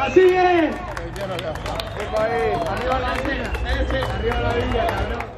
¡Así es! ¡Arriba la villa, cabrón!